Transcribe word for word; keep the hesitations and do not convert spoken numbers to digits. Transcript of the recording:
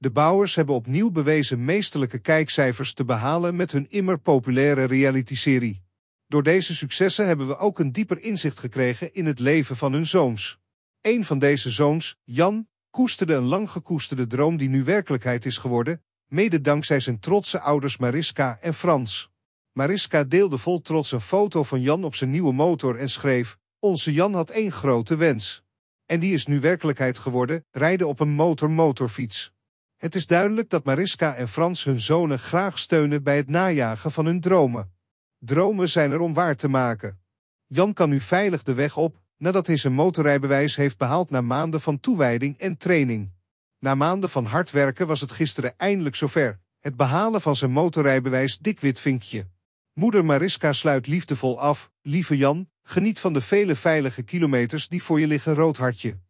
De Bauers hebben opnieuw bewezen meesterlijke kijkcijfers te behalen met hun immer populaire realityserie. Door deze successen hebben we ook een dieper inzicht gekregen in het leven van hun zoons. Een van deze zoons, Jan, koesterde een lang gekoesterde droom die nu werkelijkheid is geworden, mede dankzij zijn trotse ouders Mariska en Frans. Mariska deelde vol trots een foto van Jan op zijn nieuwe motor en schreef: "Onze Jan had één grote wens. En die is nu werkelijkheid geworden, rijden op een motor-motorfiets." Het is duidelijk dat Mariska en Frans hun zonen graag steunen bij het najagen van hun dromen. Dromen zijn er om waar te maken. Jan kan nu veilig de weg op, nadat hij zijn motorrijbewijs heeft behaald na maanden van toewijding en training. Na maanden van hard werken was het gisteren eindelijk zover, het behalen van zijn motorrijbewijs dikwit vinkje. Moeder Mariska sluit liefdevol af: "Lieve Jan, geniet van de vele veilige kilometers die voor je liggen, roodhartje."